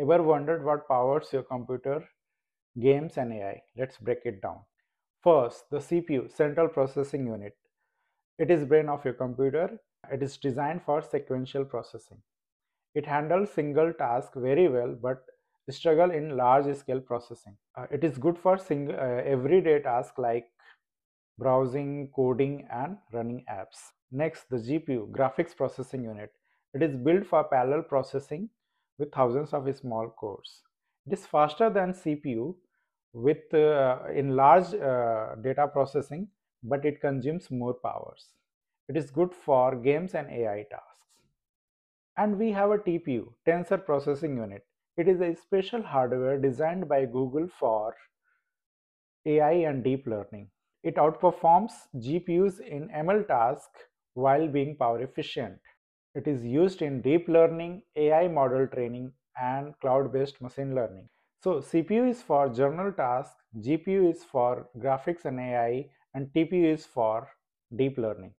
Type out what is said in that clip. Ever wondered what powers your computer, games and AI? Let's break it down. First, the CPU, Central Processing Unit. It is the brain of your computer. It is designed for sequential processing. It handles single tasks very well but struggle in large-scale processing. It is good for everyday tasks like browsing, coding and running apps. Next, the GPU, Graphics Processing Unit. It is built for parallel processing with thousands of small cores. It is faster than CPU with in large data processing, but it consumes more powers. It is good for games and AI tasks. And we have a TPU, Tensor Processing Unit. It is a special hardware designed by Google for AI and deep learning. It outperforms GPUs in ML tasks while being power efficient. It is used in deep learning, AI model training, and cloud-based machine learning. So CPU is for general tasks, GPU is for graphics and AI, and TPU is for deep learning.